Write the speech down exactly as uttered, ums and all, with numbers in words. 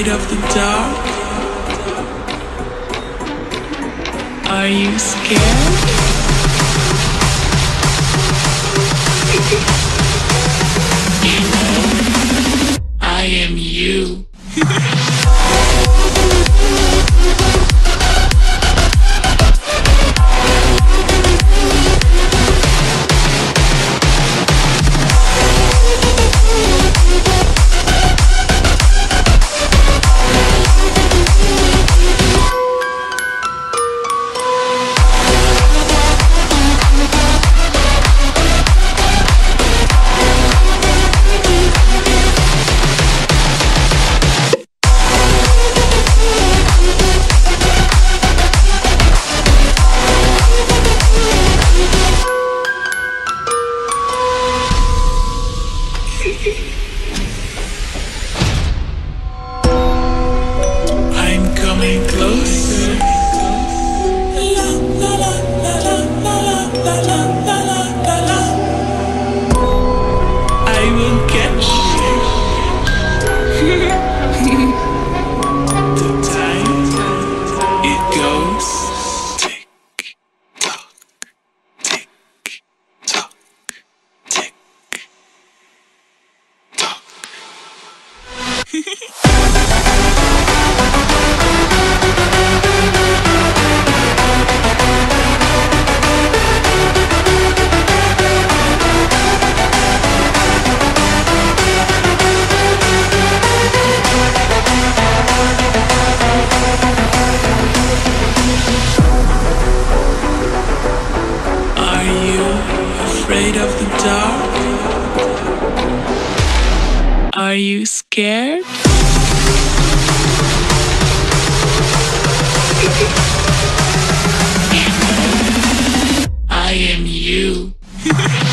afraid of the dark? Are you scared? I am you. Are you scared? I am you.